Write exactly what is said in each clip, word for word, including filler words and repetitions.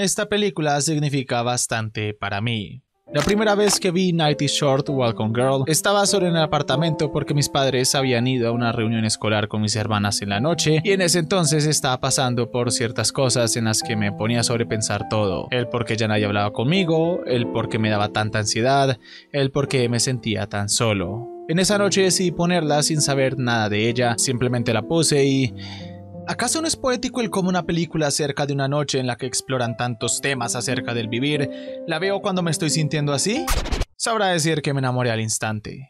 Esta película significa bastante para mí. La primera vez que vi Night is Short, Walk on Girl, estaba solo en el apartamento porque mis padres habían ido a una reunión escolar con mis hermanas en la noche y en ese entonces estaba pasando por ciertas cosas en las que me ponía a sobrepensar todo. El por qué ya nadie hablaba conmigo, el por qué me daba tanta ansiedad, el por qué me sentía tan solo. En esa noche decidí ponerla sin saber nada de ella, simplemente la puse y... ¿Acaso no es poético el cómo una película acerca de una noche en la que exploran tantos temas acerca del vivir, la veo cuando me estoy sintiendo así? Sabrá decir que me enamoré al instante.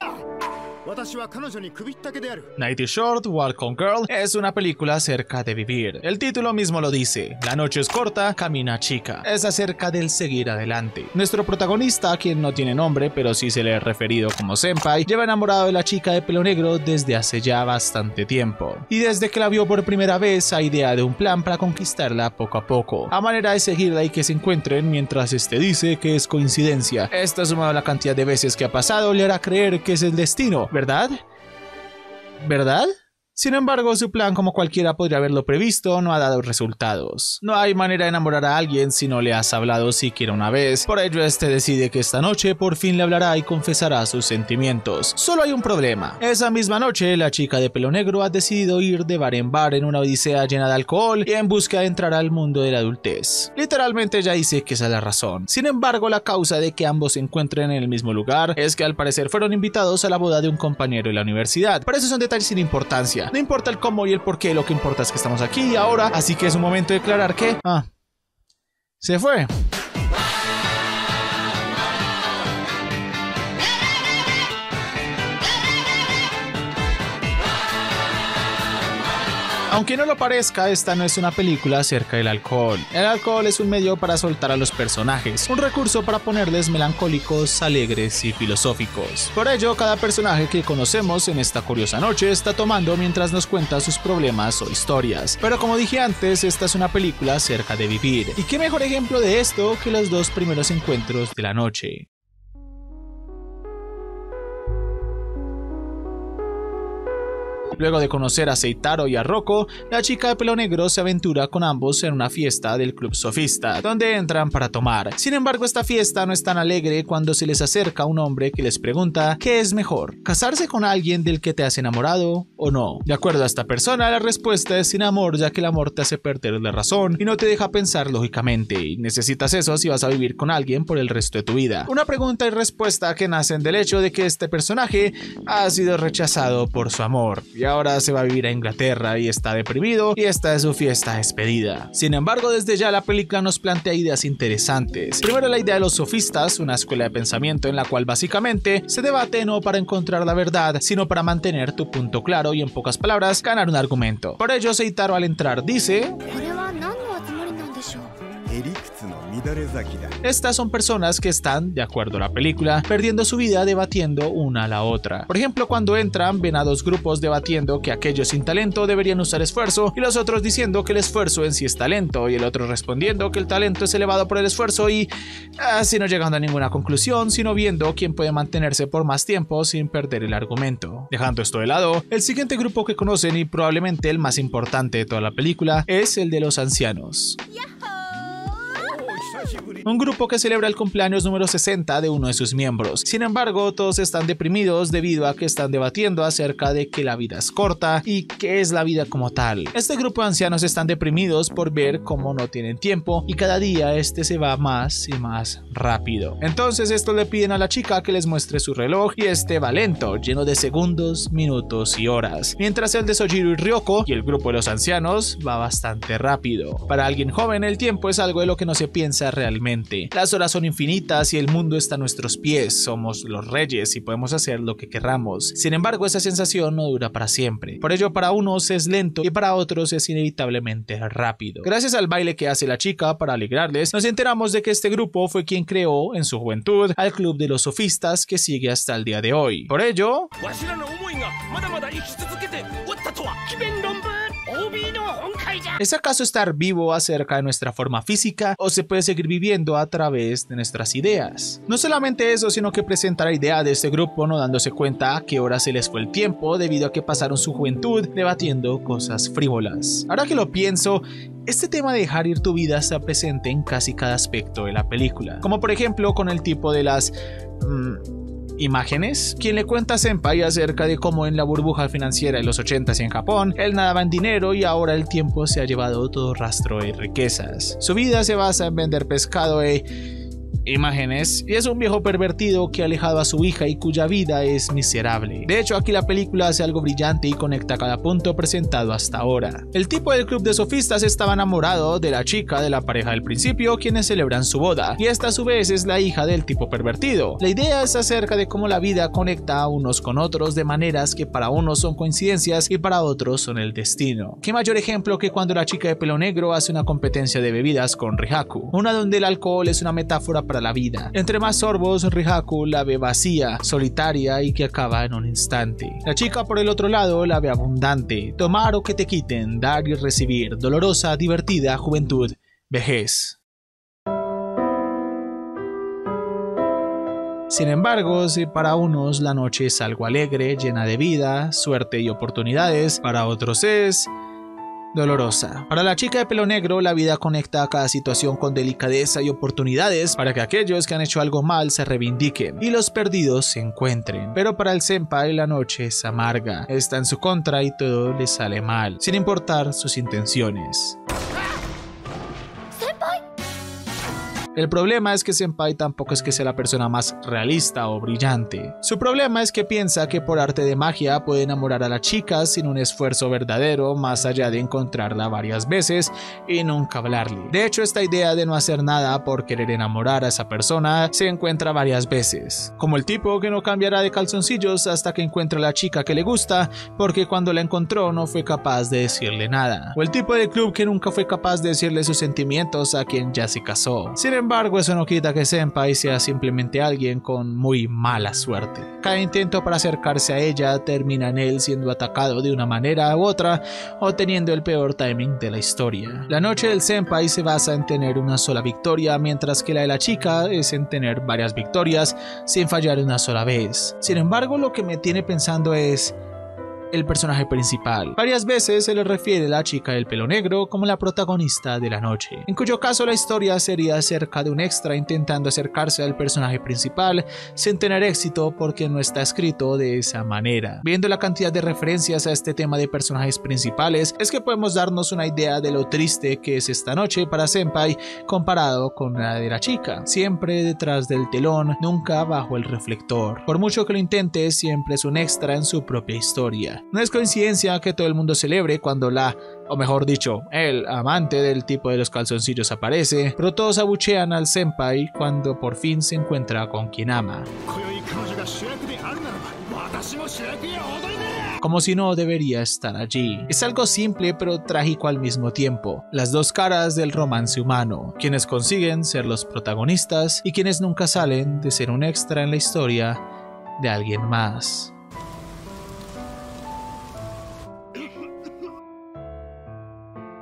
Night is Short, Walk on Girl es una película acerca de vivir. El título mismo lo dice, la noche es corta, camina chica. Es acerca del seguir adelante. Nuestro protagonista, quien no tiene nombre pero sí se le ha referido como Senpai, lleva enamorado de la chica de pelo negro desde hace ya bastante tiempo. Y desde que la vio por primera vez ha ideado un plan para conquistarla poco a poco, a manera de seguirla y que se encuentren mientras este dice que es coincidencia. Esta sumada a la cantidad de veces que ha pasado le hará creer que es el destino. ¿Verdad? ¿Verdad? Sin embargo, su plan, como cualquiera podría haberlo previsto, no ha dado resultados. No hay manera de enamorar a alguien si no le has hablado siquiera una vez, por ello este decide que esta noche por fin le hablará y confesará sus sentimientos. Solo hay un problema. Esa misma noche, la chica de pelo negro ha decidido ir de bar en bar en una odisea llena de alcohol y en busca de entrar al mundo de la adultez. Literalmente ya dice que esa es la razón. Sin embargo, la causa de que ambos se encuentren en el mismo lugar es que al parecer fueron invitados a la boda de un compañero de la universidad, pero esos son detalles sin importancia. No importa el cómo y el por qué, lo que importa es que estamos aquí y ahora, así que es un momento de aclarar que... Ah, se fue. Aunque no lo parezca, esta no es una película acerca del alcohol. El alcohol es un medio para soltar a los personajes, un recurso para ponerles melancólicos, alegres y filosóficos. Por ello, cada personaje que conocemos en esta curiosa noche está tomando mientras nos cuenta sus problemas o historias. Pero como dije antes, esta es una película acerca de vivir. ¿Y qué mejor ejemplo de esto que los dos primeros encuentros de la noche? Luego de conocer a Seitaro y a Rocco, la chica de pelo negro se aventura con ambos en una fiesta del club sofista, donde entran para tomar. Sin embargo, esta fiesta no es tan alegre cuando se les acerca un hombre que les pregunta ¿qué es mejor? ¿Casarse con alguien del que te has enamorado o no? De acuerdo a esta persona, la respuesta es sin amor, ya que el amor te hace perder la razón y no te deja pensar lógicamente, y necesitas eso si vas a vivir con alguien por el resto de tu vida. Una pregunta y respuesta que nacen del hecho de que este personaje ha sido rechazado por su amor. Ahora se va a vivir a Inglaterra y está deprimido y esta es su fiesta despedida. Sin embargo, desde ya la película nos plantea ideas interesantes. Primero, la idea de los sofistas, una escuela de pensamiento en la cual básicamente se debate no para encontrar la verdad, sino para mantener tu punto claro y en pocas palabras ganar un argumento. Por ello, Seitaro al entrar dice... Estas son personas que están, de acuerdo a la película, perdiendo su vida debatiendo una a la otra. Por ejemplo, cuando entran, ven a dos grupos debatiendo que aquellos sin talento deberían usar esfuerzo y los otros diciendo que el esfuerzo en sí es talento y el otro respondiendo que el talento es elevado por el esfuerzo y... así no llegando a ninguna conclusión, sino viendo quién puede mantenerse por más tiempo sin perder el argumento. Dejando esto de lado, el siguiente grupo que conocen y probablemente el más importante de toda la película es el de los ancianos. Un grupo que celebra el cumpleaños número sesenta de uno de sus miembros. Sin embargo, todos están deprimidos debido a que están debatiendo acerca de que la vida es corta y qué es la vida como tal. Este grupo de ancianos están deprimidos por ver cómo no tienen tiempo y cada día este se va más y más rápido. Entonces estos le piden a la chica que les muestre su reloj y este va lento, lleno de segundos, minutos y horas. Mientras el de Sojiro y Ryoko y el grupo de los ancianos va bastante rápido. Para alguien joven el tiempo es algo de lo que no se piensa realmente. Las horas son infinitas y el mundo está a nuestros pies, somos los reyes y podemos hacer lo que querramos. Sin embargo, esa sensación no dura para siempre. Por ello, para unos es lento y para otros es inevitablemente rápido. Gracias al baile que hace la chica para alegrarles, nos enteramos de que este grupo fue quien creó en su juventud al club de los sofistas que sigue hasta el día de hoy. Por ello... ¿Es acaso estar vivo acerca de nuestra forma física o se puede seguir viviendo a través de nuestras ideas? No solamente eso, sino que presenta la idea de este grupo no dándose cuenta a qué hora se les fue el tiempo debido a que pasaron su juventud debatiendo cosas frívolas. Ahora que lo pienso, este tema de dejar ir tu vida está presente en casi cada aspecto de la película, como por ejemplo con el tipo de las mmm, imágenes, quien le cuenta a Senpai acerca de cómo en la burbuja financiera de los ochentas en Japón, él nadaba en dinero y ahora el tiempo se ha llevado todo rastro de riquezas. Su vida se basa en vender pescado e imágenes, y es un viejo pervertido que ha alejado a su hija y cuya vida es miserable. De hecho, aquí la película hace algo brillante y conecta cada punto presentado hasta ahora. El tipo del club de sofistas estaba enamorado de la chica de la pareja del principio, quienes celebran su boda, y esta a su vez es la hija del tipo pervertido. La idea es acerca de cómo la vida conecta a unos con otros de maneras que para unos son coincidencias y para otros son el destino. ¿Qué mayor ejemplo que cuando la chica de pelo negro hace una competencia de bebidas con Rihaku, una donde el alcohol es una metáfora para la vida? Entre más sorbos, Rihaku la ve vacía, solitaria y que acaba en un instante. La chica por el otro lado la ve abundante, tomar o que te quiten, dar y recibir, dolorosa, divertida, juventud, vejez. Sin embargo, si para unos la noche es algo alegre, llena de vida, suerte y oportunidades, para otros es dolorosa. Para la chica de pelo negro, la vida conecta a cada situación con delicadeza y oportunidades para que aquellos que han hecho algo mal se reivindiquen y los perdidos se encuentren. Pero para el senpai, la noche es amarga, está en su contra y todo le sale mal, sin importar sus intenciones. El problema es que Senpai tampoco es que sea la persona más realista o brillante. Su problema es que piensa que por arte de magia puede enamorar a la chica sin un esfuerzo verdadero, más allá de encontrarla varias veces y nunca hablarle. De hecho, esta idea de no hacer nada por querer enamorar a esa persona se encuentra varias veces, como el tipo que no cambiará de calzoncillos hasta que encuentre a la chica que le gusta porque cuando la encontró no fue capaz de decirle nada, o el tipo de club que nunca fue capaz de decirle sus sentimientos a quien ya se casó. Sin embargo, Sin embargo, eso no quita que Senpai sea simplemente alguien con muy mala suerte. Cada intento para acercarse a ella termina en él siendo atacado de una manera u otra o teniendo el peor timing de la historia. La noche del Senpai se basa en tener una sola victoria, mientras que la de la chica es en tener varias victorias sin fallar una sola vez. Sin embargo, lo que me tiene pensando es el personaje principal. Varias veces se le refiere a la chica del pelo negro como la protagonista de la noche, en cuyo caso la historia sería acerca de un extra intentando acercarse al personaje principal sin tener éxito porque no está escrito de esa manera. Viendo la cantidad de referencias a este tema de personajes principales, es que podemos darnos una idea de lo triste que es esta noche para Senpai comparado con la de la chica. Siempre detrás del telón, nunca bajo el reflector. Por mucho que lo intente, siempre es un extra en su propia historia. No es coincidencia que todo el mundo celebre cuando la, o mejor dicho, el amante del tipo de los calzoncillos aparece, pero todos abuchean al senpai cuando por fin se encuentra con quien ama, como si no debería estar allí. Es algo simple pero trágico al mismo tiempo, las dos caras del romance humano, quienes consiguen ser los protagonistas y quienes nunca salen de ser un extra en la historia de alguien más.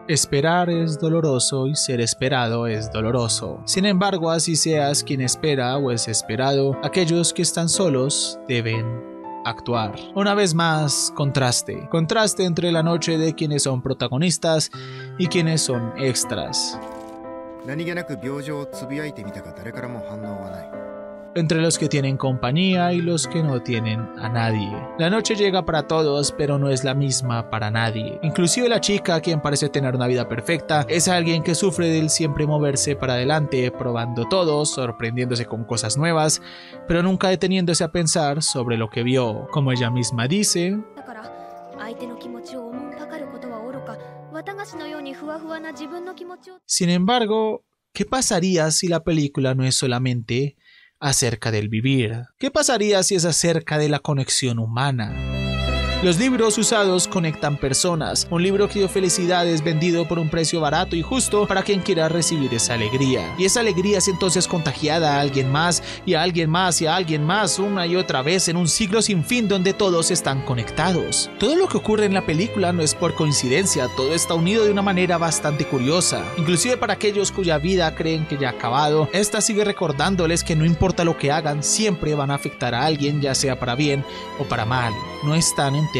Esperar es doloroso y ser esperado es doloroso. Sin embargo, así seas quien espera o es esperado, aquellos que están solos deben actuar. Una vez más, contraste. Contraste entre la noche de quienes son protagonistas y quienes son extras. Entre los que tienen compañía y los que no tienen a nadie. La noche llega para todos, pero no es la misma para nadie. Inclusive la chica, quien parece tener una vida perfecta, es alguien que sufre del siempre moverse para adelante, probando todo, sorprendiéndose con cosas nuevas, pero nunca deteniéndose a pensar sobre lo que vio. Como ella misma dice, sin embargo, ¿qué pasaría si la película no es solamente acerca del vivir? ¿Qué pasaría si es acerca de la conexión humana? Los libros usados conectan personas. Un libro que dio felicidades, vendido por un precio barato y justo para quien quiera recibir esa alegría. Y esa alegría es entonces contagiada a alguien más, y a alguien más, y a alguien más, una y otra vez, en un ciclo sin fin donde todos están conectados. Todo lo que ocurre en la película no es por coincidencia, todo está unido de una manera bastante curiosa. Inclusive para aquellos cuya vida creen que ya ha acabado, esta sigue recordándoles que no importa lo que hagan, siempre van a afectar a alguien, ya sea para bien o para mal. No están enteramente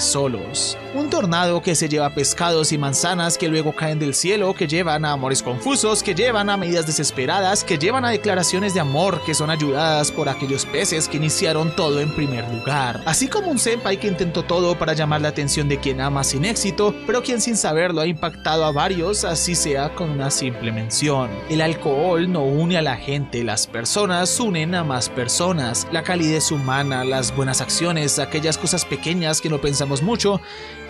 solos. Un tornado que se lleva pescados y manzanas que luego caen del cielo, que llevan a amores confusos, que llevan a medidas desesperadas, que llevan a declaraciones de amor que son ayudadas por aquellos peces que iniciaron todo en primer lugar. Así como un senpai que intentó todo para llamar la atención de quien ama sin éxito, pero quien sin saberlo ha impactado a varios, así sea con una simple mención. El alcohol no une a la gente, las personas unen a más personas. La calidez humana, las buenas acciones, aquellas cosas pequeñas que no pensamos mucho,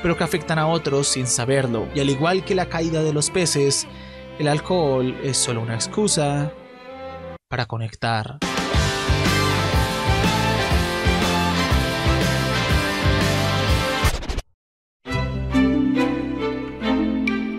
pero que afectan a otros sin saberlo. Y al igual que la caída de los peces, el alcohol es solo una excusa para conectar.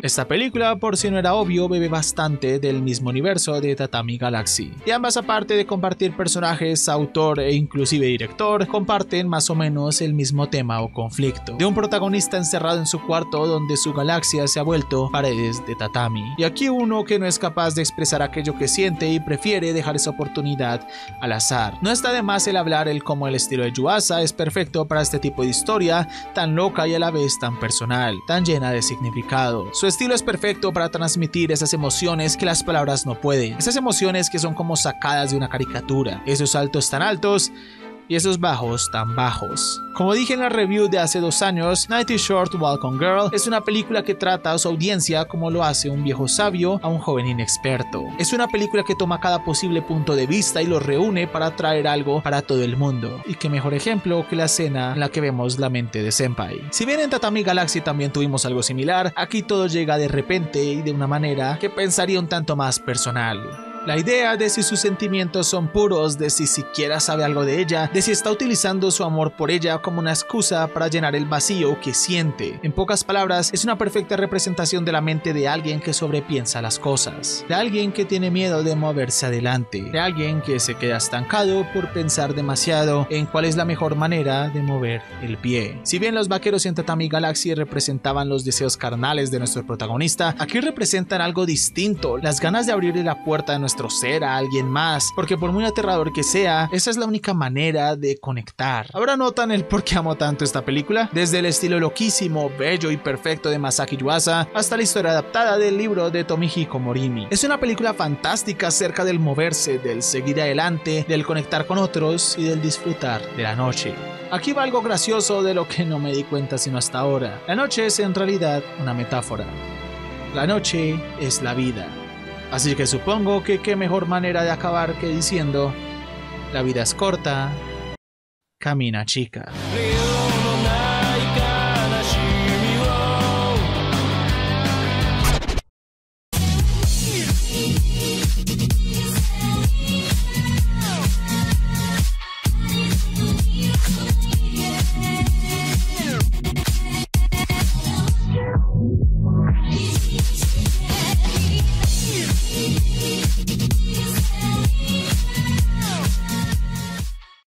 Esta película, por si no era obvio, bebe bastante del mismo universo de Tatami Galaxy. Y ambas, aparte de compartir personajes, autor e inclusive director, comparten más o menos el mismo tema o conflicto. De un protagonista encerrado en su cuarto donde su galaxia se ha vuelto paredes de tatami. Y aquí uno que no es capaz de expresar aquello que siente y prefiere dejar esa oportunidad al azar. No está de más el hablar el cómo el estilo de Yuasa es perfecto para este tipo de historia tan loca y a la vez tan personal, tan llena de significado. Su estilo es perfecto para transmitir esas emociones que las palabras no pueden, esas emociones que son como sacadas de una caricatura, esos altos tan altos y esos bajos tan bajos. Como dije en la review de hace dos años, Night is Short, Walk on Girl es una película que trata a su audiencia como lo hace un viejo sabio a un joven inexperto. Es una película que toma cada posible punto de vista y los reúne para traer algo para todo el mundo. Y qué mejor ejemplo que la escena en la que vemos la mente de Senpai. Si bien en Tatami Galaxy también tuvimos algo similar, aquí todo llega de repente y de una manera que pensaría un tanto más personal. La idea de si sus sentimientos son puros, de si siquiera sabe algo de ella, de si está utilizando su amor por ella como una excusa para llenar el vacío que siente. En pocas palabras, es una perfecta representación de la mente de alguien que sobrepiensa las cosas, de alguien que tiene miedo de moverse adelante, de alguien que se queda estancado por pensar demasiado en cuál es la mejor manera de mover el pie. Si bien los vaqueros en Tatami Galaxy representaban los deseos carnales de nuestro protagonista, aquí representan algo distinto, las ganas de abrirle la puerta de nuestro nuestro ser a alguien más, porque por muy aterrador que sea, esa es la única manera de conectar. Ahora notan el por qué amo tanto esta película, desde el estilo loquísimo, bello y perfecto de Masaki Yuasa, hasta la historia adaptada del libro de Tomihiko Morimi. Es una película fantástica acerca del moverse, del seguir adelante, del conectar con otros y del disfrutar de la noche. Aquí va algo gracioso de lo que no me di cuenta sino hasta ahora. La noche es en realidad una metáfora. La noche es la vida. Así que supongo que qué mejor manera de acabar que diciendo: la vida es corta, camina chica.